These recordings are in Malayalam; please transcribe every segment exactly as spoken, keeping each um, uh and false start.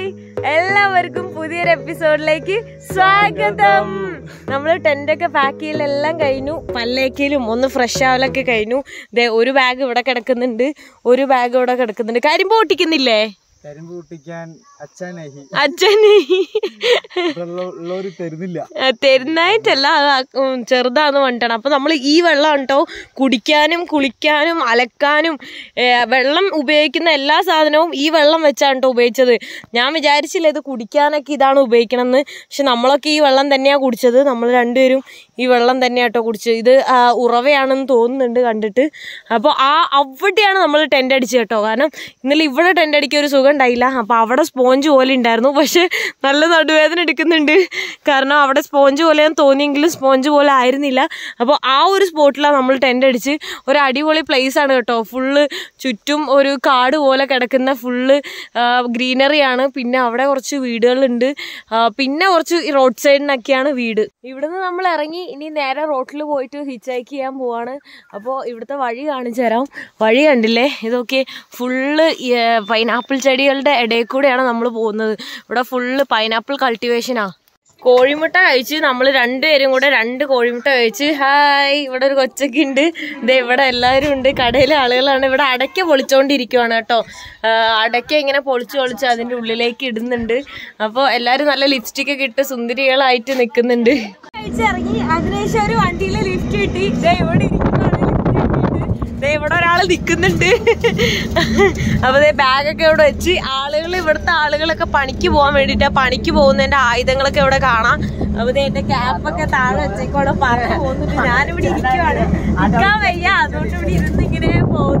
Hi! Welcome to this episode. Welcome! We have tent and pack. We have fresh bag. There is a bag here. There is a bag here. There is a bag here. I don't know if I'm going to get a little bit of a little bit of a little bit of a little bit Pavada sponge all in Darno, but she Nala do as an edican Karna, Avada sponge all and Tony English sponge all ironilla. About our sportla humble tended or Adiola place and a top full chutum or card ola catacana full greenery and pinna avada or two weedle and pinna or two roadside nakiana weed. Even the Namarangi in the air rotlu void to hitchhiki and boana above if the Vadi and Jerome Vadi and delay is okay full pineapple ചെടി കളുടെ ഇടയിൽ കൂടിയാണ് നമ്മൾ പോകുന്നത് ഇവിടെ ഫുൾ പൈനാപ്പിൾ കൾട്ടിവേഷൻ ആണ് കോഴിമുട്ട കഴിച്ച് നമ്മൾ രണ്ടുപേരും കൂടെ രണ്ട് കോഴിമുട്ട കഴിച്ച് ഹായ് ഇവിടെ ഒരു കൊച്ചക്ക് ഉണ്ട് ദേ ഇവിടെ എല്ലാവരും ഉണ്ട് കടയിലെ ആളുകളാണ് ഇവിടെ അടക്ക പൊളിച്ചുകൊണ്ടിരിക്കുകയാണ് ട്ടോ അടക്ക ഇങ്ങനെ പൊളിച്ചു പൊളിച്ച് അതിന്റെ ഉള്ളിലേക്ക് ഇടുന്നുണ്ട് അപ്പോൾ എല്ലാവരും നല്ല ലിപ്സ്റ്റിക് ഒക്കെ ഇട്ട് സുന്ദരികളായിട്ട് നിൽക്കുന്നുണ്ട് കഴിച്ച് ഇറങ്ങി അതിനേശം ഒരു വണ്ടിയിലെ ലിഫ്റ്റ് കിട്ടി ദേ ഇവിടെ They were all the Kundan. Over the bag of a chi, Allegal, Verta, like a panicky warm editor, panicky bone, and I think like a Kana. Over the cap, a catar, check out a fire. Come, yeah, don't be thinking about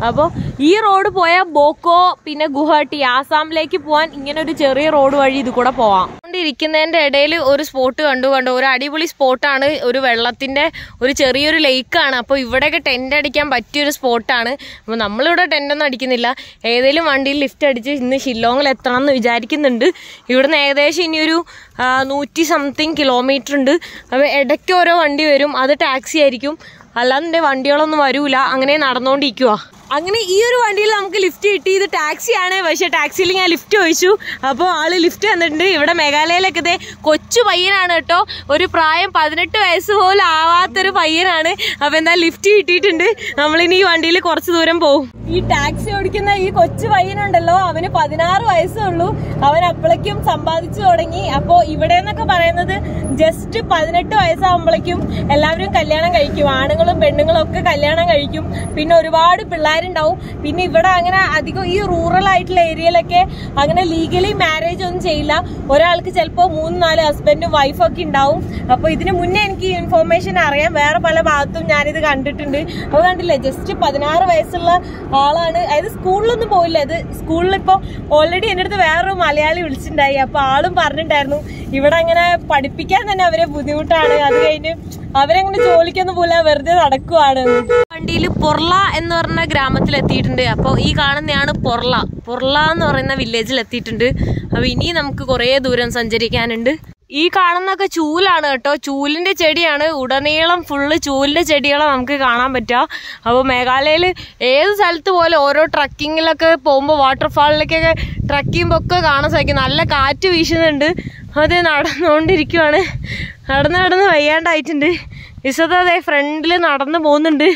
Above E road poya, Boko, Pinaguhati, Assam Lake Puan, Ingeno to Cherry Road, where you could a poa. Rikin and a daily or sport to undo and over Adibuli sport and Uri Velatinda, Uri Cherry Lake and up. If you take a tender, it can but you sport and Namaluda tender Nadikinilla, Adeli Mandi lifted in the Shillong Letran, Vijarikin and you don't Adesh in Uru, Nuti something kilometer and a decora and other taxi Ericum, Alan de Vandial on the Varula, Angane Arno Dicua. Angane Ear Vandil Uncle lifted the taxi and I was a taxi and lift to issue. Upon all lift and then delivered a megale like the Kochu Bayan and a top or a prime Padre to Esol Avatar Bayan and when the lift it in the Amalini Vandil Corsurampo. E taxi or can I Kochu Bayan and a law, Avena Padinar, Isolu, Avena Apalacum, Sambadichu or any Apo Ivadana Caparana, just Padre to Isamblacum. എല്ലാവരും കല്യാണം കഴിക്കും ആണുങ്ങളും പെണ്ണുങ്ങളും ഒക്കെ കല്യാണം കഴിക്കും പിന്നെ ഒരുപാട് പിള്ളേർ ഉണ്ടാവും പിന്നെ ഇവിടെ അങ്ങനെ അധികം ഈ റൂറൽ ആയിട്ടുള്ള ഏരിയയിലൊക്കെ അങ്ങനെ ലീഗലി മാരേജ് ഒന്നും ചെയ്യില്ല ഒരാൾക്ക് ചിലപ്പോൾ മൂന്ന് നാല് ഹസ്ബൻഡും വൈഫ് ഒക്കെ ഉണ്ടാവും അപ്പോൾ ഇതിനു മുന്നേ എനിക്ക് ഇൻഫർമേഷൻ അറിയാം വേറെ പല ഭാഗത്തും ഞാൻ ഇത് കണ്ടിട്ടുണ്ട് അപ്പോൾ കണ്ടില്ലേ ജസ്റ്റ് പതിനാറ് വയസ്സുള്ള ആളാണ് അതായത് സ്കൂളിലൊന്നും പോയില്ല ഇത് സ്കൂളിൽ ഇപ്പോൾ ഓൾറെഡി എൻ്റെ അടുത്ത് വേറെ മലയാളി വിളിച്ചിണ്ടായി അപ്പോൾ ആളും പറഞ്ഞിട്ടുണ്ടായിരുന്നു ഇവിടെ അങ്ങനെ പഠിപ്പിക്കാൻ തന്നെ അവരെ ബുദ്ധിമുട്ടാണ് അത് കഴിഞ്ഞ് അവരെങ്ങനെ ജോലിക്കൊന്നും പോയില്ല വെറുതെ നടക്കുവാണ് വണ്ടിയിൽ പൊർള എന്ന് പറഞ്ഞ ഗ്രാമത്തിൽ എത്തിയിട്ടുണ്ട് അപ്പോൾ ഈ കാണുന്നയാണ് പൊർള പൊർള എന്ന് പറയുന്ന വില്ലേജിൽ എത്തിയിട്ടുണ്ട് അപ്പോൾ ഇനി നമുക്ക് കുറേ ദൂരം സഞ്ചരിക്കാനുണ്ട് ഈ കാണുന്നൊക്കെ ചൂലാണ് ട്ടോ ചൂലിന്റെ ചെടിയാണ് ഉടനീളം ഫുൾ ചൂലിന്റെ ചെടികളെ നമുക്ക് കാണാൻ പറ്റാ അപ്പോൾ മേഘാലയയിൽ ഏത് സ്ഥലത്ത് പോലെ ഓരോ ട്രക്കിങ്ങിലൊക്കെ പോകുമ്പോൾ വാട്ടർഫാളിലൊക്കെ ട്രക്ക് ചെയ്യുമ്പോൾ ഒക്കെ കാണാൻ സാധിക്കും നല്ല കാറ്റ് വീശുന്നുണ്ട് അതെ നടന്നുകൊണ്ടിരിക്കുകയാണ് നടന്ന് നടന്ന് വയ്യാണ്ടായിട്ടുണ്ട് ഇസതേ ഫ്രണ്ടിൽ നടന്നു പോകുന്നുണ്ട്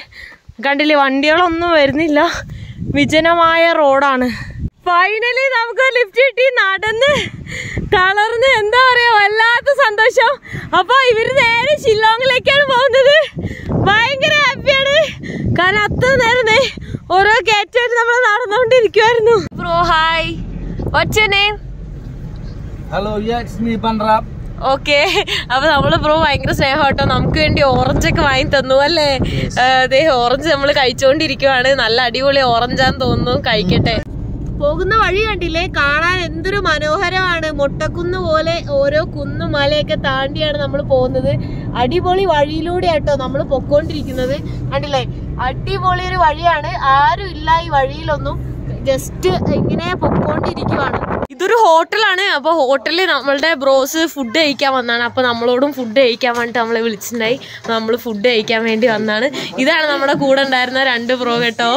കണ്ടില്ലേ വണ്ടികളൊന്നും വരുന്നില്ല വിജനമായ റോഡാണ് ഫൈനലി നമുക്ക് ലിഫ്റ്റ് കിട്ടി നടന്ന് തളർന്ന് എന്താ പറയാ വല്ലാത്ത സന്തോഷം അപ്പോൾ ഇവര് നേരെ ഷില്ലോങ്ങിലേക്കാണ് പോകുന്നത് ഭയങ്കര ഹാപ്പിയാണ് കാരണം അത്ര നേരം ഓരോ ഗേറ്റായിട്ട് നമ്മൾ നടന്നുകൊണ്ടിരിക്കുവായിരുന്നു bro hi what's your name Hello, yeah, it's me, Banrap. Okay, अब हमलोग bro वाइंगर से हटो, हमको इंडी orange का वाइन तनु वाले दे orange हमलोग काई चोंडी रिक्यो आणे नाला अड़ी बोले orange आन दोनों काई केटे. പോകുന്ന വഴി കണ്ടില്ലേ കാണാൻ എന്തൊരു മനോഹരമാണ് മൊട്ടക്കുന്ന് പോലെ ഓരോ കുന്നു മലയൊക്കെ താണ്ടിയാണ് നമ്മൾ പോകുന്നത് അടിപൊളി വഴിയിലൂടെ ആട്ടോ നമ്മൾ പൊക്കോണ്ടിരിക്കുന്നത് കണ്ടില്ലേ അടിപൊളി ഒരു വഴിയാണ്. ആരും ഇല്ല ഈ വഴിയിലൊന്നും, ജസ്റ്റ് ഇങ്ങനെ പൊക്കോണ്ടിരിക്കുവാണ്. ഇതൊരു ഹോട്ടലാണ്. അപ്പോൾ ഹോട്ടലിൽ നമ്മളുടെ ബ്രോസ് ഫുഡ് കഴിക്കാൻ വന്നതാണ്. അപ്പോൾ നമ്മളോടും ഫുഡ് കഴിക്കാൻ വേണ്ടിയിട്ട് നമ്മളെ വിളിച്ചിട്ടുണ്ടായി. നമ്മൾ ഫുഡ് കഴിക്കാൻ വേണ്ടി വന്നതാണ്. ഇതാണ് നമ്മുടെ കൂടെ ഉണ്ടായിരുന്ന രണ്ട് ബ്രോ കേട്ടോ.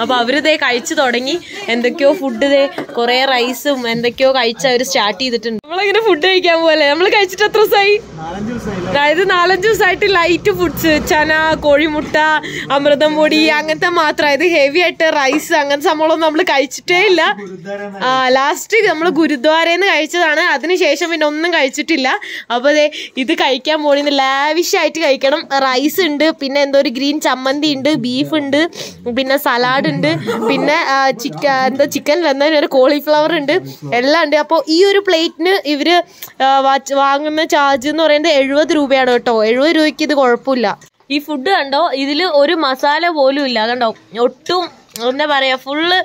അപ്പോൾ അവരിതേ കഴിച്ചു തുടങ്ങി. എന്തൊക്കെയോ ഫുഡ് ഇതേ കുറേ റൈസും എന്തൊക്കെയോ കഴിച്ച് അവർ സ്റ്റാർട്ട് ചെയ്തിട്ടുണ്ട്. നമ്മളിങ്ങനെ ഫുഡ് കഴിക്കാൻ പോലെ നമ്മൾ കഴിച്ചിട്ട് എത്ര ദിവസമായി? അതായത് നാലഞ്ച് ദിവസമായിട്ട് ലൈറ്റ് ഫുഡ്സ്, ചന, കോഴിമുട്ട, അമൃതം പൊടി അങ്ങനത്തെ മാത്രം. അതായത് ഹെവി ആയിട്ട് റൈസ് അങ്ങനത്തെ സംഭവമൊന്നും നമ്മൾ കഴിച്ചിട്ടേ ഇല്ല. ലാസ്റ്റ് നമ്മൾ ഗുരുദ്വാരേന്ന് കഴിച്ചതാണ്. അതിനുശേഷം പിന്നെ ഒന്നും കഴിച്ചിട്ടില്ല. അപ്പോൾ അതെ ഇത് കഴിക്കാൻ പോണിന്ന് ലാവിഷായിട്ട് കഴിക്കണം. റൈസ് ഉണ്ട്, പിന്നെ എന്തോ ഒരു ഗ്രീൻ ചമ്മന്തി ഉണ്ട്, ബീഫ് ഉണ്ട്, പിന്നെ സലാഡ് ഉണ്ട്, പിന്നെ ചിക്കൻ എന്താ ചിക്കൻ വന്നതിന് ഒരു കോളിഫ്ലവർ ഉണ്ട്, എല്ലാം ഉണ്ട്. അപ്പോൾ ഈ ഒരു പ്ലേറ്റിന് ഇവർ വാങ്ങുന്ന ചാർജ് എന്ന് പറയുന്നത് എഴുപത് രൂപയാണ് കേട്ടോ. എഴുപത് രൂപയ്ക്ക് ഇത് കുഴപ്പമില്ല. ഈ ഫുഡ് കണ്ടോ, ഇതിൽ ഒരു മസാല പോലും ഇല്ല. കണ്ടോ, ഒട്ടും എന്താ പറയുക, ഫുള്ള്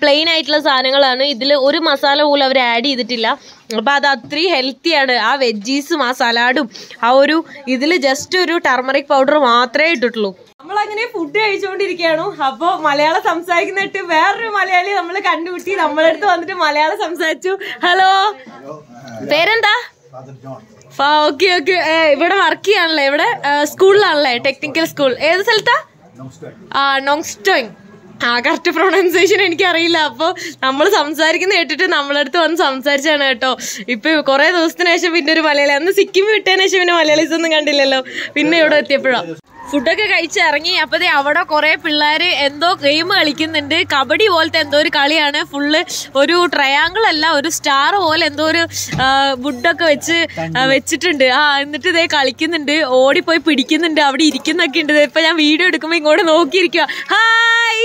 പ്ലെയിൻ ആയിട്ടുള്ള സാധനങ്ങളാണ്. ഇതിൽ ഒരു മസാല പോലും അവർ ആഡ് ചെയ്തിട്ടില്ല. അപ്പോൾ അത് അത്രയും ഹെൽത്തിയാണ്. ആ വെജീസും ആ സലാഡും ആ ഒരു ഇതിൽ ജസ്റ്റ് ഒരു ടർമറിക് പൗഡർ മാത്രമേ ഇട്ടിട്ടുള്ളൂ. നമ്മളങ്ങനെ ഫുഡ് കഴിച്ചുകൊണ്ടിരിക്കുകയാണ്. അപ്പോൾ മലയാളം സംസാരിക്കുന്നിട്ട് വേറൊരു മലയാളി നമ്മൾ കണ്ടുപിടിച്ച് നമ്മളെടുത്ത് വന്നിട്ട് മലയാളം സംസാരിച്ചു. ഹലോ, പേരെന്താ? Okay okay. ഇവിടെ വർക്ക് ചെയ്യാണല്ലേ? ഇവിടെ സ്കൂളിലാണല്ലേ? Technical school. ഏത് സ്ഥലത്താ? ആ, നോങ്സ്റ്റോങ്. ആ, കറക്റ്റ് പ്രൊണൗൺസിയേഷൻ എനിക്കറിയില്ല. അപ്പോൾ നമ്മൾ സംസാരിക്കുന്ന കേട്ടിട്ട് നമ്മളടുത്ത് വന്ന് സംസാരിച്ചാണ് കേട്ടോ. ഇപ്പോൾ കുറേ ദിവസത്തിന് ശേഷം പിന്നെ ഒരു മലയാളി, അന്ന് സിക്കിം വിട്ടതിന് ശേഷം പിന്നെ മലയാളീസ് ഒന്നും കണ്ടില്ലല്ലോ, പിന്നെ ഇവിടെ എത്തിയപ്പോഴാണ്. ഫുഡൊക്കെ കഴിച്ചിറങ്ങി. അപ്പോഴേ അവിടെ കുറേ പിള്ളേർ എന്തോ ഗെയിം കളിക്കുന്നുണ്ട്. കബഡി പോലത്തെ എന്തോ ഒരു കളിയാണ്. ഫുള്ള് ഒരു ട്രയാങ്കിൾ അല്ല, ഒരു സ്റ്റാർ പോലെ എന്തോ ഒരു വുഡൊക്കെ വെച്ച് വെച്ചിട്ടുണ്ട്. ആ, എന്നിട്ട് ഇതേ കളിക്കുന്നുണ്ട്, ഓടിപ്പോയി പിടിക്കുന്നുണ്ട്, അവിടെ ഇരിക്കുന്നൊക്കെ ഉണ്ട്. ഇപ്പം ഞാൻ വീഡിയോ എടുക്കുമ്പോൾ ഇങ്ങോട്ട് നോക്കിയിരിക്കുക. ഹായ്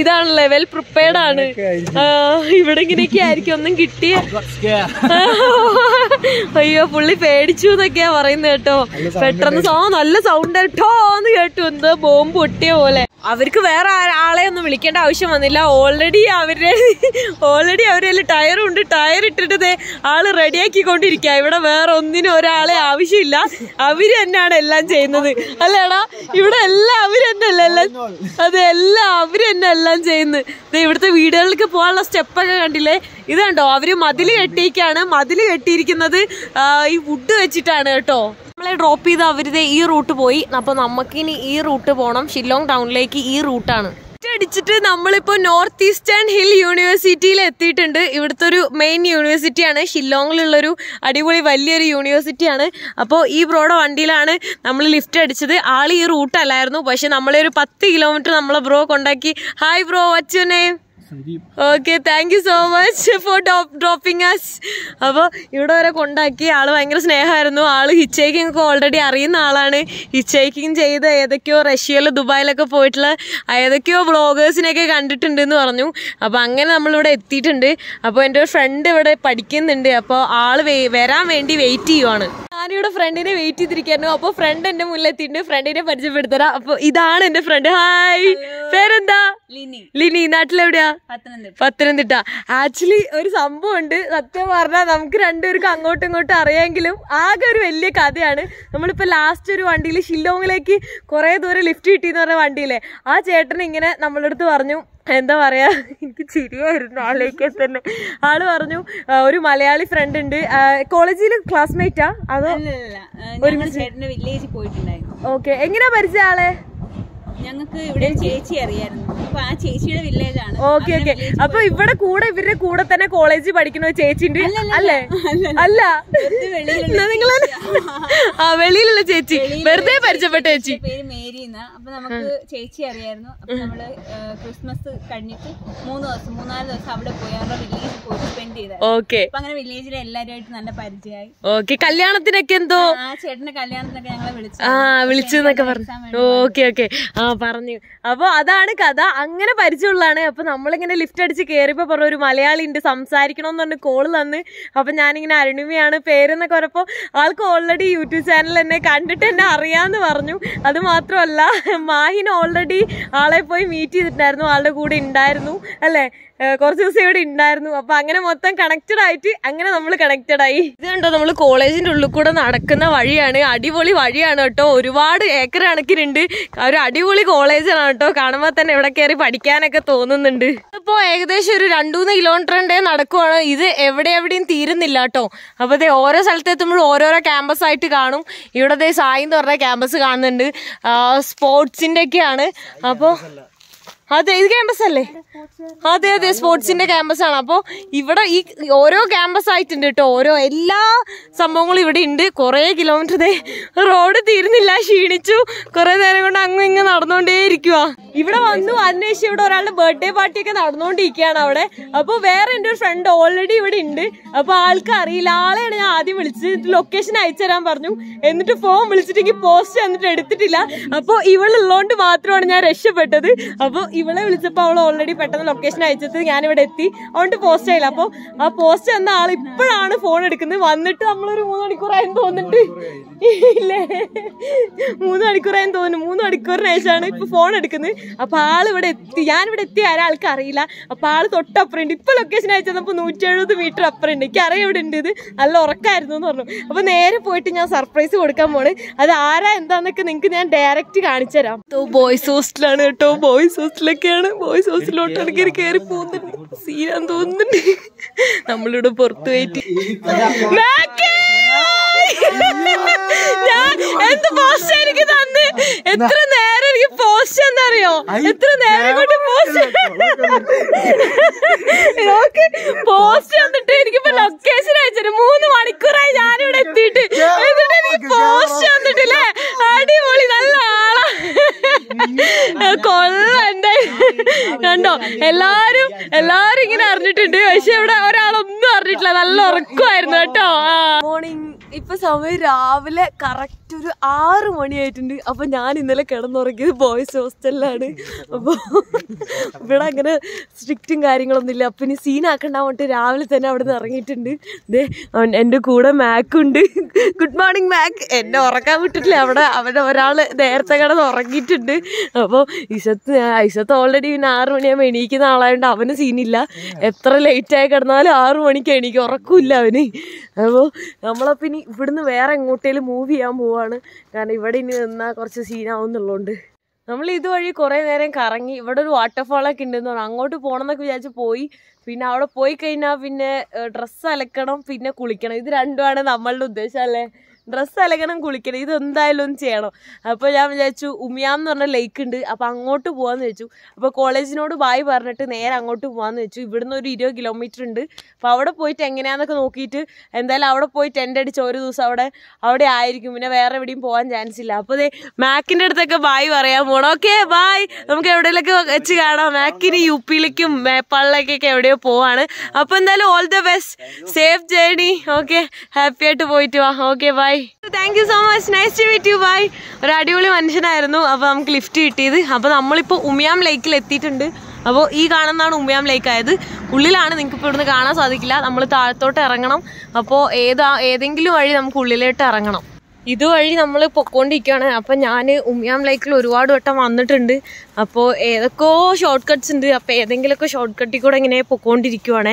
ഇതാണല്ലേ, വെൽ പ്രിപ്പയർഡ് ആണ്. ഇവിടെ ഇങ്ങനെയൊക്കെ ആയിരിക്കും ഒന്നും കിട്ടിയ. അയ്യോ, പുള്ളി പേടിച്ചു എന്നൊക്കെയാ പറയുന്നത് കേട്ടോ. പെട്ടെന്ന് സോ നല്ല സൗണ്ട് കേട്ടോ എന്ന് കേട്ടു, എന്തോ ബോംബ് പൊട്ടിയ പോലെ. അവർക്ക് വേറെ ആളെ ഒന്നും വിളിക്കേണ്ട ആവശ്യം വന്നില്ല. ഓൾറെഡി അവരുടെ ഓൾറെഡി അവരുടെ ടയറും ഉണ്ട്. ടയർ ഇട്ടിട്ട് ആള് റെഡിയാക്കിക്കൊണ്ടിരിക്കുക. ഇവിടെ വേറെ ഒന്നിനും ഒരാളെ ആവശ്യമില്ല. അവര് തന്നെയാണ് എല്ലാം ചെയ്യുന്നത് അല്ലേടാ. ഇവിടെ എല്ലാം അവര് തന്നെയല്ല എല്ലാം, അതെ എല്ലാം അവര് തന്നെ എല്ലാം ചെയ്യുന്നത്. ഇവിടുത്തെ വീടുകളിലേക്ക് പോകാനുള്ള സ്റ്റെപ്പൊക്കെ കണ്ടില്ലേ? ഇതുണ്ടോ, അവര് മതില് കെട്ടിയിരിക്കുകയാണ്. മതില് കെട്ടിയിരിക്കുന്നത് ഈ വുഡ് വെച്ചിട്ടാണ് കേട്ടോ. നമ്മളെ ഡ്രോപ്പ് ചെയ്ത് അവരിത് ഈ റൂട്ട് പോയി. അപ്പോൾ നമുക്കിനി ഈ റൂട്ട് പോകണം. ഷില്ലോങ് ടൗണിലേക്ക് ഈ റൂട്ടാണ്. അടിച്ചിട്ട് നമ്മളിപ്പോൾ നോർത്ത് ഈസ്റ്റേൺ ഹിൽ യൂണിവേഴ്സിറ്റിയിൽ എത്തിയിട്ടുണ്ട്. ഇവിടുത്തെ ഒരു മെയിൻ യൂണിവേഴ്സിറ്റിയാണ്. ഷില്ലോങ്ങിലുള്ളൊരു അടിപൊളി വലിയൊരു യൂണിവേഴ്സിറ്റിയാണ്. അപ്പോൾ ഈ ബ്രോയുടെ വണ്ടിയിലാണ് നമ്മൾ ലിഫ്റ്റ് അടിച്ചത്. ആൾ ഈ റൂട്ടല്ലായിരുന്നു. പക്ഷെ നമ്മളെ ഒരു പത്ത് കിലോമീറ്റർ നമ്മളെ ബ്രോ കൊണ്ടാക്കി. Hi bro, what's your name? Okay, thank you so much for dropping us. അപ്പോൾ ഇവിടെ വരെ കൊണ്ടാക്കി. ആൾ ഭയങ്കര സ്നേഹമായിരുന്നു. ആൾ ഹിച്ച് ഹൈക്കിംഗ് ഒക്കെ ഓൾറെഡി അറിയുന്ന ആളാണ്. ഹിച്ച് ഹൈക്കിംഗ് ചെയ്ത് ഏതൊക്കെയോ റഷ്യയിലും ദുബായിലൊക്കെ പോയിട്ടുള്ള ഏതൊക്കെയോ വ്ളോഗേഴ്സിനെയൊക്കെ കണ്ടിട്ടുണ്ടെന്ന് പറഞ്ഞു. അപ്പോൾ അങ്ങനെ നമ്മളിവിടെ എത്തിയിട്ടുണ്ട്. അപ്പോൾ എൻ്റെ ഒരു ഫ്രണ്ട് ഇവിടെ പഠിക്കുന്നുണ്ട്. അപ്പോൾ ആൾ വരാൻ വേണ്ടി വെയിറ്റ് ചെയ്യുവാണ്. ഞാനിവിടെ ഫ്രണ്ടിനെ വെയിറ്റ് ചെയ്തിരിക്കായിരുന്നു. അപ്പോൾ ഫ്രണ്ട് എൻ്റെ മുന്നിലെത്തിയിട്ടുണ്ട്. ഫ്രണ്ടിനെ പരിചയപ്പെടുത്തരാം. അപ്പോൾ ഇതാണ് എൻ്റെ ഫ്രണ്ട്. ഹായ്, പേരെന്താ? ലിനി. ലിനി നാട്ടിലെവിടെയാ? പത്തനംതിട്ട. ആക്ച്വലി ഒരു സംഭവം ഉണ്ട്. സത്യം പറഞ്ഞാൽ നമുക്ക് രണ്ടുപേർക്കും അങ്ങോട്ടും ഇങ്ങോട്ടും അറിയാമെങ്കിലും ആകെ ഒരു വലിയ കഥയാണ്. നമ്മളിപ്പോൾ ലാസ്റ്റ് ഒരു വണ്ടിയിൽ ഷില്ലോങ്ങിലേക്ക് കുറേ ദൂരം ലിഫ്റ്റ് കിട്ടിയെന്ന് പറഞ്ഞ വണ്ടിയിലെ ആ ചേട്ടൻ ഇങ്ങനെ നമ്മളുടെ അടുത്ത് പറഞ്ഞു, എന്താ പറയുക, എനിക്ക് ചിരിയായിരുന്നു ആളേക്ക് തന്നെ. ആള് പറഞ്ഞു ഒരു മലയാളി ഫ്രണ്ട് ഉണ്ട്. കോളേജിൽ ക്ലാസ്മേറ്റാ അതോ? ഓക്കെ, എങ്ങനെയാ പരിചയം ആളെ? ഞങ്ങൾക്ക് ഇവിടെ ചേച്ചി അറിയായിരുന്നു. അപ്പൊ ആ ചേച്ചിയുടെ വില്ലേജ് ആണ്. Okay okay. അപ്പൊ ഇവിടെ കൂടെ ഇവരുടെ കൂടെ തന്നെ കോളേജിൽ പഠിക്കുന്ന ചേച്ചിന്റെ അല്ലേ? അല്ല, നിങ്ങളെ ആ വെളിയിലുള്ള ചേച്ചി വെറുതെ പരിചയപ്പെട്ട ചേച്ചി. പേര് മേരി. അപ്പൊ നമുക്ക് ചേച്ചി അറിയായിരുന്നു. അപ്പൊ നമ്മള് ക്രിസ്മസ് കഴിഞ്ഞിട്ട് മൂന്ന് ദിവസം മൂന്നാല് ദിവസം അവിടെ പോയി അവരുടെ വില്ലേജിൽ പോയി സ്പെൻഡ് ചെയ്തത്. അപ്പൊ അങ്ങനെ വില്ലേജിലെ എല്ലാവരുമായിട്ട് നല്ല പരിചയമായി. ഓക്കെ, കല്യാണത്തിനൊക്കെ എന്തോ ആ ചേട്ടന്റെ കല്യാണത്തിനൊക്കെ ഞങ്ങളെ വിളിച്ചു ആ വിളിച്ചെന്നൊക്കെ പറഞ്ഞു. ഓക്കെ ഓക്കെ ആ പറഞ്ഞു. അപ്പൊ അതാണ് കഥ, അങ്ങനെ പരിചയമുള്ളതാണ്. അപ്പൊ നമ്മളിങ്ങനെ ലിഫ്റ്റ് അടിച്ച് കയറിയപ്പോ പറഞ്ഞു ഒരു മലയാളി ഉണ്ട് സംസാരിക്കണമെന്ന് പറഞ്ഞ് കോള് തന്ന്. അപ്പൊ ഞാനിങ്ങനെ അരുണിമയാണ് പേരെന്നൊക്കെ പറഞ്ഞപ്പോ ആൾക്ക് ഓൾറെഡി യൂട്യൂബ് ചാനൽ എന്നെ കണ്ടിട്ട് എന്നെ അറിയാമെന്ന് പറഞ്ഞു. അത് മാത്രമല്ല മാഹിന് ഓൾറെഡി ആളെ പോയി മീറ്റ് ചെയ്തിട്ടുണ്ടായിരുന്നു, ആളുടെ കൂടെ ഉണ്ടായിരുന്നു അല്ലേ, കുറച്ച് ദിവസം ഇവിടെ ഉണ്ടായിരുന്നു. അപ്പൊ അങ്ങനെ മൊത്തം കണക്റ്റഡ് ആയിട്ട് അങ്ങനെ നമ്മൾ കണക്റ്റഡ് ആയി. ഇത് കണ്ടോ നമ്മള് കോളേജിന്റെ ഉള്ളിൽ കൂടെ നടക്കുന്ന വഴിയാണ്, അടിപൊളി വഴിയാണ് കേട്ടോ. ഒരുപാട് ഏക്കർ കണക്കിനുണ്ട്, ഒരു അടിപൊളി കോളേജാണ് കേട്ടോ. കാണുമ്പോൾ തന്നെ ഇവിടെ കയറി പഠിക്കാനൊക്കെ തോന്നുന്നുണ്ട്. ഇപ്പോ ഏകദേശം ഒരു രണ്ടൂന്ന് കിലോമീറ്ററിന്റെ നടക്കുവാണ്. ഇത് എവിടെ എവിടെയും തീരുന്നില്ല കേട്ടോ. അപ്പൊ ഇത് ഓരോ സ്ഥലത്തെത്തുമ്പോഴും ഓരോരോ ക്യാമ്പസ് ആയിട്ട് കാണും. ഇവിടെ സായി എന്ന് പറഞ്ഞ ക്യാമ്പസ് കാണുന്നുണ്ട്, സ്പോർട്സിന്റെ ഒക്കെയാണ്. അപ്പോ അതെ ഇത് ക്യാമ്പസ് അല്ലേ, അതെ അതെ സ്പോർട്സിന്റെ ക്യാമ്പസ് ആണ്. അപ്പോൾ ഇവിടെ ഈ ഓരോ ക്യാമ്പസ് ആയിട്ടുണ്ട് കേട്ടോ, ഓരോ എല്ലാ സംഭവങ്ങളും ഇവിടെ ഉണ്ട്. കുറെ കിലോമീറ്റർ റോഡ് തീരുന്നില്ല, ക്ഷീണിച്ചു. കുറെ നേരം കൊണ്ട് അങ്ങ് ഇങ്ങ് നടന്നുകൊണ്ടേ ഇരിക്കുക. ഇവിടെ വന്നു അന്വേഷിച്ച് ഇവിടെ ഒരാളുടെ ബർത്ത്ഡേ പാർട്ടി ഒക്കെ നടന്നുകൊണ്ടിരിക്കുകയാണ് അവിടെ. അപ്പോൾ വേറെ എൻ്റെ ഒരു ഫ്രണ്ട് ഓൾറെഡി ഇവിടെ ഉണ്ട്. അപ്പോൾ ആൾക്ക് അറിയില്ല, ആളെയാണ് ഞാൻ ആദ്യം വിളിച്ചിട്ട് ലൊക്കേഷൻ അയച്ചു തരാൻ പറഞ്ഞു. എന്നിട്ട് ഫോൺ വിളിച്ചിട്ടെങ്കിൽ പോസ്റ്റ് എന്നിട്ട് എടുത്തിട്ടില്ല. അപ്പോൾ ഇവളുള്ളതുകൊണ്ട് മാത്രമാണ് ഞാൻ രക്ഷപ്പെട്ടത്. അപ്പോൾ ഇവളെ വിളിച്ചപ്പോൾ അവൾ ഓൾറെഡി പെട്ടെന്ന് ലൊക്കേഷൻ അയച്ചത്, ഞാനിവിടെ എത്തി അതുകൊണ്ട് പോസ്റ്റ് ആയില്ല. അപ്പോൾ ആ പോസ്റ്റ് വന്ന ആൾ ഇപ്പോഴാണ് ഫോൺ എടുക്കുന്നത്. വന്നിട്ട് നമ്മളൊരു മൂന്ന് മണിക്കൂറായെന്ന് തോന്നുന്നുണ്ട്, ഇല്ലേ? മൂന്ന് മണിക്കൂറായെന്ന് തോന്നുന്നു. മൂന്ന് മണിക്കൂറിന് ശേഷമാണ് ഇപ്പൊ ഫോൺ എടുക്കുന്നത്. അപ്പൊ ആളിവിടെ എത്തി, ഞാനിവിടെ എത്തി, ആരാൾക്ക് അറിയില്ല. അപ്പൊ ആള് തൊട്ടപ്പുറം ഉണ്ട്. ഇപ്പൊ ലൊക്കേഷൻ അയച്ചപ്പോ നൂറ്റി എഴുപത് മീറ്റർ അപ്പുറം ഉണ്ട്. എനിക്ക് അറിയാം ഇവിടെ ഉണ്ട്, ഇത് നല്ല ഉറക്കായിരുന്നു എന്ന് പറഞ്ഞു. അപ്പൊ നേരെ പോയിട്ട് ഞാൻ സർപ്രൈസ് കൊടുക്കാൻ പോണ്. അത് ആരാ എന്താന്നൊക്കെ നിങ്ങക്ക് ഞാൻ ഡയറക്റ്റ് കാണിച്ചു തരാം. ബോയ്സ് ഹോസ്റ്റലാണ് കേട്ടോ, ബോയ്സ് ഹോസ്റ്റൽ ാണ് ബോയ്സ് ഹോസ്റ്റലിലോട്ടാണ് കയറി കയറി പോകുന്നുണ്ട്. സീരാൻ തോന്നുന്നുണ്ട്. നമ്മളിവിടെ പുറത്തു പോയിട്ട് ഞാൻ എന്ത് പോസ്റ്റ് എനിക്ക് തന്നെ എത്ര നേരം എനിക്ക് പോസ്റ്റ് എന്നറിയോ, എത്ര നേരം കൊണ്ട് പോസ്റ്റ് പോസ്റ്റ് വന്നിട്ട് എനിക്കിപ്പോ ലൊക്കേഷൻ അയച്ചിട്ട് മൂന്ന് മണിക്കൂറായി ഞാനിവിടെ എത്തിയിട്ട്, എന്നിട്ട് എനിക്ക് പോസ്റ്റ് വന്നിട്ടില്ലേ. അടിപൊളി, നല്ല ആളാ, കൊള്ളണ്ട. കണ്ടോ എല്ലാരും എല്ലാരും ഇങ്ങനെ അറിഞ്ഞിട്ടുണ്ട്, പക്ഷെ ഇവിടെ ഒരാളൊന്നും അറിഞ്ഞിട്ടില്ല. നല്ല ഉറക്കമായിരുന്നു കേട്ടോ. മോർണിംഗ്, ഇപ്പൊ സമയം രാവിലെ കറക്റ്റ് ഒരു ആറ് മണിയായിട്ടുണ്ട്. അപ്പൊ ഞാൻ ഇന്നലെ കിടന്നുറങ്ങിയത് ബോയ്സ് ഹോസ്റ്റലിലാണ്. അപ്പൊ ഇവിടെ അങ്ങനെ സ്ട്രിക്റ്റും കാര്യങ്ങളൊന്നും ഇല്ല. അപ്പൊ ഇനി സീനാക്കണ്ടാ മറ്റേ രാവിലെ തന്നെ അവിടെ നിന്ന് ഇറങ്ങിയിട്ടുണ്ട്. ഇതേ എന്റെ കൂടെ മാക്കുണ്ട്. ഗുഡ് മോർണിംഗ് മാക്ക്. എന്നെ ഉറക്കാൻ വിട്ടിട്ടില്ല അവിടെ. അവരുടെ ഒരാള് നേരത്തെ കിടന്ന് ഉറങ്ങിയിട്ടുണ്ട്. അപ്പോൾ ഇസത്ത് ഇസത്ത് ഓൾറെഡി പിന്നെ ആറു മണിയാകുമ്പോൾ എണീക്കുന്ന ആളായതുകൊണ്ട് അവന് സീനില്ല. എത്ര ലേറ്റായി കിടന്നാലും ആറു മണിക്ക് എണീക്കും, ഉറക്കില്ല അവന്. അപ്പോൾ നമ്മളപ്പം ഇനി ഇവിടുന്ന് വേറെ എങ്ങോട്ടേലും മൂവ് ചെയ്യാൻ പോവാണ്, കാരണം ഇവിടെ ഇനി നിന്നാൽ കുറച്ച് സീനാവുന്നുള്ളതുകൊണ്ട്. നമ്മൾ ഇതുവഴി കുറേ നേരം കറങ്ങി. ഇവിടെ ഒരു വാട്ടർഫാളൊക്കെ ഉണ്ടെന്ന് പറഞ്ഞു, അങ്ങോട്ട് പോകണം എന്നൊക്കെ വിചാരിച്ച് പോയി. പിന്നെ അവിടെ പോയി കഴിഞ്ഞാൽ പിന്നെ ഡ്രസ്സ് അലക്കണം, പിന്നെ കുളിക്കണം. ഇത് രണ്ടുമാണ് നമ്മളുടെ ഉദ്ദേശം അല്ലേ, ഡ്രസ്സ് അലക്കണം കുളിക്കണം. ഇതെന്തായാലും ഒന്ന് ചെയ്യണം. അപ്പോൾ ഞാൻ വിചാരിച്ചു ഉമിയാം എന്ന് പറഞ്ഞ ലേക്ക് ഉണ്ട്, അപ്പോൾ അങ്ങോട്ട് പോകാമെന്ന് വെച്ചു. അപ്പോൾ കോളേജിനോട് ബായ് പറഞ്ഞിട്ട് നേരെ അങ്ങോട്ട് പോകാമെന്ന് വെച്ചു. ഇവിടുന്ന് ഒരു ഇരുപത് കിലോമീറ്റർ ഉണ്ട്. അപ്പോൾ അവിടെ പോയിട്ട് എങ്ങനെയാണെന്നൊക്കെ നോക്കിയിട്ട് എന്തായാലും അവിടെ പോയി ടെൻ്റ് അടിച്ച് ഒരു ദിവസം അവിടെ അവിടെ ആയിരിക്കും, പിന്നെ വേറെ എവിടെയും പോകാൻ ചാൻസ് ഇല്ല. അപ്പോൾ അതേ മാക്കിൻ്റെ അടുത്തൊക്കെ ബായ് പറയാൻ പോകണം. ഓക്കെ ബായ്, നമുക്ക് എവിടെയെങ്കിലൊക്കെ വെച്ച് കാണാം. മാക്കിന് യു പിയിലേക്കും മേപ്പാളിലേക്കൊക്കെ എവിടെയോ പോവാണ്. അപ്പോൾ എന്തായാലും all the best, safe journey. Okay, happy ആയിട്ട് പോയിട്ട് വാ. Okay bye. Thank you so much, nice to meet you bye. ഒരു അടിപൊളി മനുഷ്യനായിരുന്നു. അപ്പോൾ നമുക്ക് ലിഫ്റ്റ് കിട്ടിയത്. അപ്പോൾ നമ്മളിപ്പോൾ ഉമിയാം ലേക്കിൽ എത്തിയിട്ടുണ്ട്. അപ്പോൾ ഈ കാണുന്നതാണ് ഉമിയാം ലേക്ക് ആയത്. ഉള്ളിലാണ്, നിങ്ങൾക്ക് ഇപ്പോൾ ഇവിടുന്ന് കാണാൻ സാധിക്കില്ല. നമ്മൾ താഴത്തോട്ട് ഇറങ്ങണം. അപ്പോൾ ഏതാ ഏതെങ്കിലും വഴി നമുക്ക് ഉള്ളിലോട്ട് ഇറങ്ങണം. ഇതുവഴി നമ്മൾ പൊക്കോണ്ടിരിക്കുകയാണ്. അപ്പം ഞാൻ ഉമിയാം ലേക്കിൽ ഒരുപാട് വട്ടം വന്നിട്ടുണ്ട്. അപ്പോൾ ഏതൊക്കെയോ ഷോർട്ട് കട്ട്സ് ഉണ്ട്. അപ്പോൾ ഏതെങ്കിലുമൊക്കെ ഷോർട്ട് കട്ടിൽ കൂടെ ഇങ്ങനെ പൊക്കോണ്ടിരിക്കുവാണേ.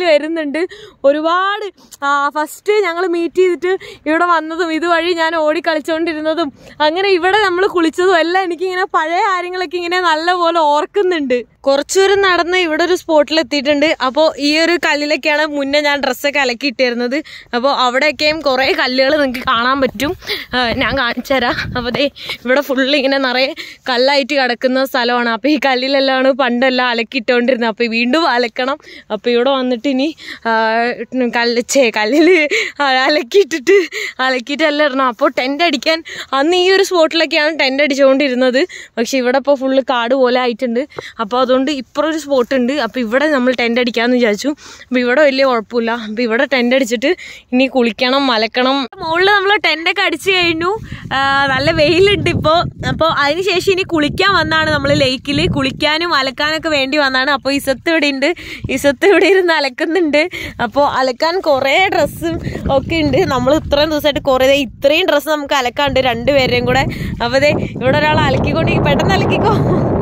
വരുന്നുണ്ട്. ഒരുപാട് ഫസ്റ്റ് ഞങ്ങൾ മീറ്റ് ചെയ്തിട്ട് ഇവിടെ വന്നതും ഇതുവഴി ഞാൻ ഓടി കളിച്ചുകൊണ്ടിരുന്നതും അങ്ങനെ ഇവിടെ നമ്മൾ കുളിച്ചതും എല്ലാം എനിക്കിങ്ങനെ പഴയ കാര്യങ്ങളൊക്കെ ഇങ്ങനെ നല്ലപോലെ ഓർക്കുന്നുണ്ട്. കുറച്ചു ദൂരം നടന്ന് ഇവിടെ ഒരു സ്പോട്ടിൽ എത്തിയിട്ടുണ്ട്. അപ്പോൾ ഈ ഒരു കല്ലിലൊക്കെയാണ് മുന്നേ ഞാൻ ഡ്രസ്സൊക്കെ അലക്കി ഇട്ടിരുന്നത്. അപ്പോൾ അവിടെയൊക്കെയും കുറേ കല്ലുകൾ നിങ്ങൾക്ക് കാണാൻ പറ്റും, ഞാൻ കാണിച്ചു തരാം. അപ്പോൾ ഇവിടെ ഫുള്ള് ഇങ്ങനെ നിറയെ കല്ലായിട്ട് കിടക്കുന്ന സ്ഥലമാണ്. അപ്പോൾ ഈ കല്ലിലെല്ലാമാണ് പണ്ടെല്ലാം അലക്കി ഇട്ടുകൊണ്ടിരുന്നത്. അപ്പോൾ വീണ്ടും അലക്കണം. അപ്പോൾ ഇവിടെ വന്നിട്ട് ഇനി കല്ലച്ചേ കല്ലിൽ അലക്കിയിട്ടിട്ട് അലക്കിയിട്ടെല്ലാം ഇടണം. അപ്പോൾ ടെൻ്റ് അടിക്കാൻ അന്ന് ഈ ഒരു സ്പോട്ടിലൊക്കെയാണ് ടെൻ്റ് അടിച്ചുകൊണ്ടിരുന്നത്. പക്ഷേ ഇവിടെ ഇപ്പോൾ ഫുള്ള് കാട് പോലെ ആയിട്ടുണ്ട്. അപ്പോൾ അതുകൊണ്ട് ഇപ്പോൾ ഒരു സ്പോട്ട് ഉണ്ട്. അപ്പോൾ ഇവിടെ നമ്മൾ ടെൻ്റ് അടിക്കാമെന്ന് വിചാരിച്ചു. അപ്പോൾ ഇവിടെ വലിയ കുഴപ്പമില്ല. അപ്പോൾ ഇവിടെ ടെൻ്റ് അടിച്ചിട്ട് ഇനി കുളിക്കണം, മലക്കണം. മുകളിൽ നമ്മൾ ടെൻ്റൊക്കെ അടിച്ച് കഴിഞ്ഞു. നല്ല വെയിലുണ്ട് ഇപ്പോൾ. അപ്പോൾ അതിനുശേഷം ഇനി കുളിക്കാൻ വന്നാണ് നമ്മൾ ലേക്കിൽ. കുളിക്കാനും അലക്കാനൊക്കെ വേണ്ടി വന്നാണ്. അപ്പോൾ ഇസത്ത് ഇവിടെ ഉണ്ട്. ഇസത്ത് ഇവിടെ ഇരുന്ന് അലക്കുന്നുണ്ട്. അപ്പോൾ അലക്കാൻ കുറേ ഡ്രസ്സും ഒക്കെ ഉണ്ട്. നമ്മൾ ഇത്രയും ദിവസമായിട്ട് കുറേ ഇത്രയും ഡ്രസ്സ് നമുക്ക് അലക്കാണ്ട് രണ്ടുപേരെയും കൂടെ. അപ്പോൾ അതെ ഇവിടെ ഒരാൾ അലക്കിക്കൊണ്ട് പെട്ടെന്ന് അലക്കിക്കോ,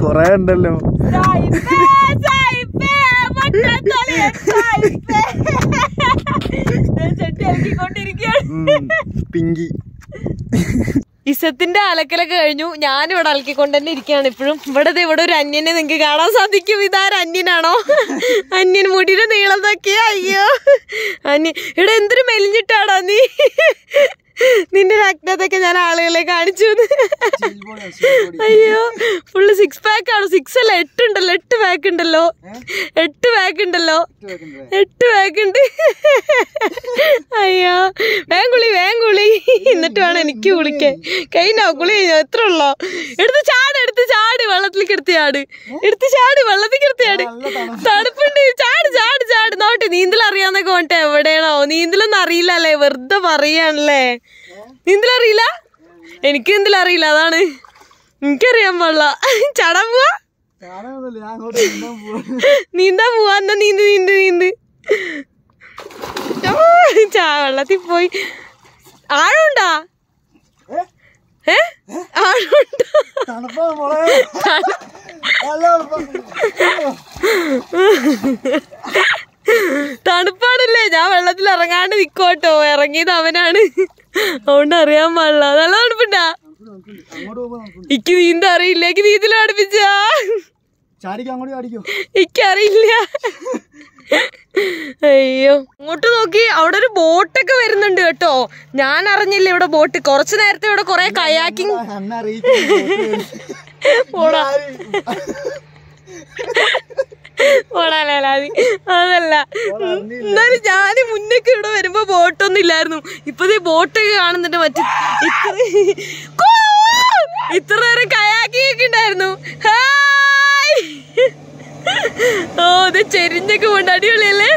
കൊറേ ഉണ്ടല്ലോ. പിങ്കി ഇസത്തിന്റെ അലക്കലൊക്കെ കഴിഞ്ഞു. ഞാനിവിടെ അലക്കിക്കൊണ്ട് തന്നെ ഇരിക്കുകയാണ് ഇപ്പോഴും. ഇവിടെ ഇവിടെ ഒരു അന്യനെ നിങ്ങൾക്ക് കാണാൻ സാധിക്കും. ഇതാര അന്യനാണോ? അന്യൻ മുടിയുടെ നീളം നോക്കിയാ. അയ്യോ അന്യൻ ഇവിടെ എന്തൊരു മെലിഞ്ഞിട്ടാണോ നീ? നിന്റെ അഗ്നത്തൊക്കെ ഞാൻ ആളുകളെ കാണിച്ചു. അയ്യോ ഫുള്ള് സിക്സ് പാക്ക് ആണ്. സിക്സ് അല്ല എട്ടുണ്ടല്ലോ. എട്ട് പാക്ക് ഉണ്ടല്ലോ. എട്ട് പാക്ക് ഉണ്ടല്ലോ. എട്ട് പാക്ക് ഉണ്ട്. അയ്യോ വേങ്കുളി വേങ്കുളി എന്നിട്ട് വേണം എനിക്ക് കുളിക്കാൻ. കഴിഞ്ഞോ കുളി? കഴിഞ്ഞോ? എത്ര ഉള്ളോ? എടുത്ത് ചാട്, എടുത്ത് ചാട്, വെള്ളത്തിലേക്ക് എടുത്ത് ചാട്, എടുത്ത് ചാട്, വെള്ളത്തിലേക്ക് എടുത്ത് ചാട്. തണുപ്പുണ്ട്, ചാട് ചാട് ചാട്. നോട്ടെ നീന്തലറിയാന്നൊക്കെ കൊണ്ടേ എവിടെയാണോ? നീന്തലൊന്നും അറിയില്ല അല്ലേ, വെറുതെ പറയാണല്ലേ. നീന്തലറിയില്ല? എനിക്ക് നീന്തലറിയില്ല, അതാണ് എനിക്കറിയാൻ പാടില്ല. ചാടാൻ പോവാ, നീന്താൻ പോവാ. എന്നാ നീന്ത് നീന്ത് നീന്ത്. ചാ വെള്ളത്തിൽ പോയി. ആഴമുണ്ടാ? ഏ ആഴമുണ്ടാ? തണുപ്പാണല്ലേ. ഞാൻ വെള്ളത്തിൽ ഇറങ്ങാണ്ട് നിക്കോട്ടോ, ഇറങ്ങിയത് അവനാണ്, അതുകൊണ്ട് അറിയാൻ പാടില്ല. നല്ല തണുപ്പുണ്ടാ? ഇക്ക് നീന്ത അറിയില്ല. എനിക്ക് നീന്തൽ പഠിപ്പിച്ചാ? ഇക്കറിയില്ല. അയ്യോ അങ്ങോട്ട് നോക്കി അവിടെ ഒരു ബോട്ടൊക്കെ വരുന്നുണ്ട് കേട്ടോ. ഞാൻ അറിഞ്ഞില്ല ഇവിടെ ബോട്ട്. കുറച്ചു നേരത്തെ ഇവിടെ കൊറേ കയാക്കിങ് ഓടാ ഓടാനാതി. അതല്ല, എന്നാലും ഞാൻ മുന്നേക്ക് ഇവിടെ വരുമ്പോ ബോട്ടൊന്നും ഇല്ലായിരുന്നു. ഇപ്പൊ ബോട്ടൊക്കെ കാണുന്നുണ്ട്. മറ്റേ ഇത്ര നേരം കയാക്കിങ് ഉണ്ടായിരുന്നു. ഓ ഇത് ചെരിഞ്ഞൊക്കെ പോണ്ട്. അടിപൊളിയല്ലേ?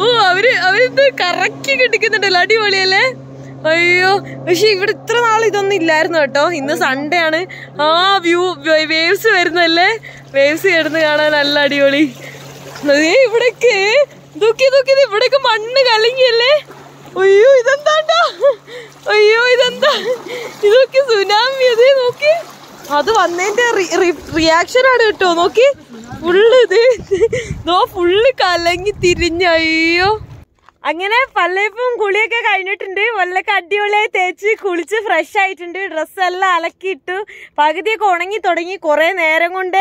ഓ അവര് അവരിത് കറക്കി കിട്ടിക്കുന്നുണ്ടല്ലോ. അടിപൊളിയല്ലേ? അയ്യോ പക്ഷെ ഇവിടെ ഇത്ര നാൾ ഇതൊന്നും ഇല്ലായിരുന്നു കേട്ടോ. ഇന്ന് സൺഡേ ആണ്. ആ വ്യൂ വേവ്സ് വരുന്നല്ലേ? വേവ്സ് കിടന്ന് കാണാൻ നല്ല അടിപൊളി. ഇവിടേക്ക് ദുഃഖി ദുഃഖിത് ഇവിടേക്ക് മണ്ണ് കലങ്ങിയല്ലേ? അയ്യോ ഇതെന്താണ്ടാ? അയ്യോ ഇതെന്താ ഇതൊക്കെ? സുനാമി അതേ നോക്കി. അത് വന്നതിന്റെ റിയാക്ഷൻ ആണ് കേട്ടോ. നോക്കി ഫുള്ള് ഇത് ഫുള്ള് കലങ്ങി തിരിഞ്ഞ. അയ്യോ അങ്ങനെ പല്ലയിപ്പം കുളിയൊക്കെ കഴിഞ്ഞിട്ടുണ്ട്. വല്ലൊക്കെ അടിപൊളിയായി തേച്ച് കുളിച്ച് ഫ്രഷ് ആയിട്ടുണ്ട്. ഡ്രസ്സെല്ലാം അലക്കിയിട്ടു. പകുതിയൊക്കെ ഉണങ്ങി തുടങ്ങി. കുറേ നേരം കൊണ്ട്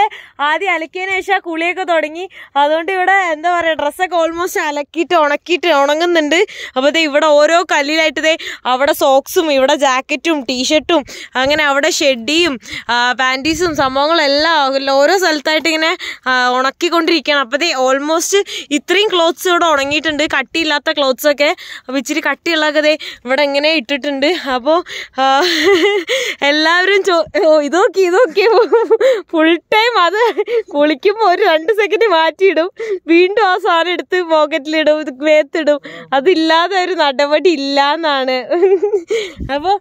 ആദ്യം അലക്കിയതിനു ശേഷം കുളിയൊക്കെ തുടങ്ങി. അതുകൊണ്ട് ഇവിടെ എന്താ പറയുക, ഡ്രസ്സൊക്കെ ഓൾമോസ്റ്റ് അലക്കിയിട്ട് ഉണക്കിയിട്ട് ഉണങ്ങുന്നുണ്ട്. അപ്പോൾ ഇത് ഇവിടെ ഓരോ കല്ലിലായിട്ട് ഇതേ അവിടെ സോക്സും ഇവിടെ ജാക്കറ്റും ടീഷർട്ടും അങ്ങനെ അവിടെ ഷെഡിയും പാൻറ്റീസും സംഭവങ്ങളെല്ലാം ഓരോ സ്ഥലത്തായിട്ട് ഇങ്ങനെ ഉണക്കിക്കൊണ്ടിരിക്കുകയാണ്. അപ്പോൾ ഇത് ഓൾമോസ്റ്റ് ഇത്രയും ക്ലോത്ത്സ് ഇവിടെ ഉണങ്ങിയിട്ടുണ്ട്. കട്ടിയില്ലാത്ത clothes ഒക്കെ ഇച്ചിരി കട്ടിയുള്ളൊക്കെ ഇവിടെ ഇങ്ങനെ ഇട്ടിട്ടുണ്ട് അപ്പോൾ എല്ലാവരും ഓ ഇതൊക്കെ ഇതൊക്കെ ഫുൾ ടൈം അത് കുളിക്കുമ്പോൾ ഒരു രണ്ട് സെക്കൻഡ് മാറ്റിയിടും വീണ്ടും ആ സാധനം എടുത്ത് പോക്കറ്റിലിടും ഇത് വേത്തിടും അതില്ലാതെ ഒരു നടപടി ഇല്ല എന്നാണ് അപ്പോൾ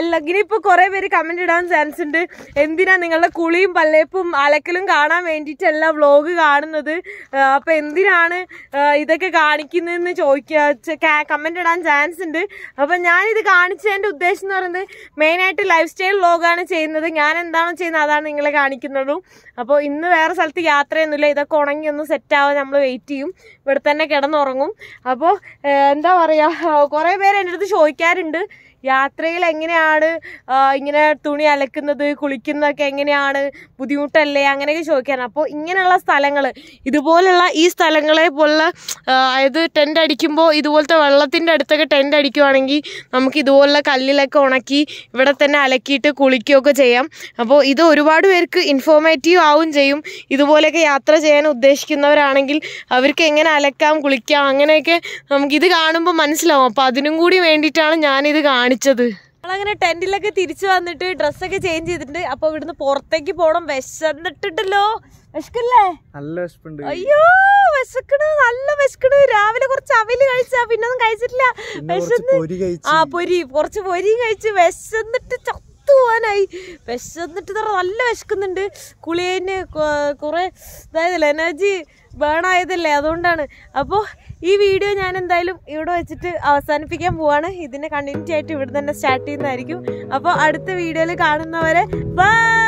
എല്ലാവരും ഇപ്പോൾ കുറേ പേര് കമന്റ് ഇടാൻ ചാൻസ് ഉണ്ട് എന്തിനാ നിങ്ങളുടെ കുളിയും പല്ലേപ്പും അലക്കലും കാണാൻ വേണ്ടിയിട്ടല്ല വ്ലോഗ് കാണുന്നത് അപ്പോൾ എന്തിനാണ് ഇതൊക്കെ കാണിക്കുന്നതെന്ന് ചോദിക്കുക കമന്റ് ഇടാൻ ചാൻസ് ഉണ്ട് അപ്പോൾ ഞാൻ ഇത് കാണിച്ചതിന്റെ ഉദ്ദേശം എന്ന് പറയുന്നത് മെയിൻ ആയിട്ട് ലൈഫ് സ്റ്റൈൽ വ്ലോഗാണ് ചെയ്യുന്നത് ഞാൻ എന്താണോ ചെയ്യുന്നത് അതാണ് നിങ്ങളെ കാണിക്കുന്നത് അപ്പോൾ ഇന്ന് വേറെ സ്ഥലത്ത് യാത്രയൊന്നുമില്ല ഇതൊക്കെ ഉണങ്ങി ഒന്ന് സെറ്റ് ആവാൻ നമ്മൾ വെയിറ്റ് ചെയ്യും ഇവിടെ തന്നെ കിടന്നുറങ്ങും അപ്പോൾ എന്താ പറയുക കുറേ പേര് എൻ്റെ അടുത്ത് ചോദിക്കാറുണ്ട് യാത്രയിൽ എങ്ങനെയാണ് ഇങ്ങനെ തുണി അലക്കുന്നത് കുളിക്കുന്നതൊക്കെ എങ്ങനെയാണ് ബുദ്ധിമുട്ടല്ലേ അങ്ങനെയൊക്കെ ചോദിക്കാനാണ് അപ്പോൾ ഇങ്ങനെയുള്ള സ്ഥലങ്ങൾ ഇതുപോലെയുള്ള ഈ സ്ഥലങ്ങളെ പോലുള്ള അതായത് ടെൻ്റ് അടിക്കുമ്പോൾ ഇതുപോലത്തെ വെള്ളത്തിൻ്റെ അടുത്തൊക്കെ ടെൻ്റ് അടിക്കുവാണെങ്കിൽ നമുക്ക് ഇതുപോലുള്ള കല്ലിലൊക്കെ ഉണക്കി ഇവിടെ തന്നെ അലക്കിയിട്ട് കുളിക്കുകയൊക്കെ ചെയ്യാം അപ്പോൾ ഇത് ഒരുപാട് പേർക്ക് ഇൻഫോർമേറ്റീവ് ആവും ചെയ്യും ഇതുപോലെയൊക്കെ യാത്ര ചെയ്യാൻ ഉദ്ദേശിക്കുന്നവരാണെങ്കിൽ അവർക്ക് എങ്ങനെ അലക്കാം കുളിക്കാം അങ്ങനെയൊക്കെ നമുക്കിത് കാണുമ്പോൾ മനസ്സിലാവും അപ്പോൾ അതിനും കൂടി വേണ്ടിയിട്ടാണ് ഞാനിത് കാണുന്നത് ണിച്ചത് നമ്മളങ്ങനെ ടെൻറ്റിലൊക്കെ തിരിച്ചു വന്നിട്ട് ഡ്രസ്സൊക്കെ ചേഞ്ച് ചെയ്തിട്ടുണ്ട് അപ്പോൾ ഇവിടുന്ന് പുറത്തേക്ക് പോകണം വിശന്നിട്ടിട്ടല്ലോ വിശക്കല്ലേ നല്ല വിശപ്പുണ്ട് അയ്യോ വിശക്കണു നല്ല വിശക്കണു രാവിലെ കുറച്ച് അവല് കഴിച്ചാ പിന്നെ ഒന്നും കഴിച്ചിട്ടില്ല വിശന്ന് ആ പൊരി കുറച്ച് പൊരിയും കഴിച്ച് വിശന്നിട്ട് പോവാനായി വിശന്നിട്ട് നല്ല വിശക്കുന്നുണ്ട് കുളിയന് കുറെ ഇതായതല്ലേ എനർജി ബേൺ ആയതല്ലേ അതുകൊണ്ടാണ് അപ്പോൾ ഈ വീഡിയോ ഞാൻ എന്തായാലും ഇവിടെ വെച്ചിട്ട് അവസാനിപ്പിക്കാൻ പോവാണ് ഇതിൻ്റെ കണ്ടിന്യൂറ്റി ആയിട്ട് ഇവിടെ തന്നെ സ്റ്റാർട്ട് ചെയ്യുന്നതായിരിക്കും അപ്പോൾ അടുത്ത വീഡിയോയിൽ കാണുന്നവരെ ബൈ.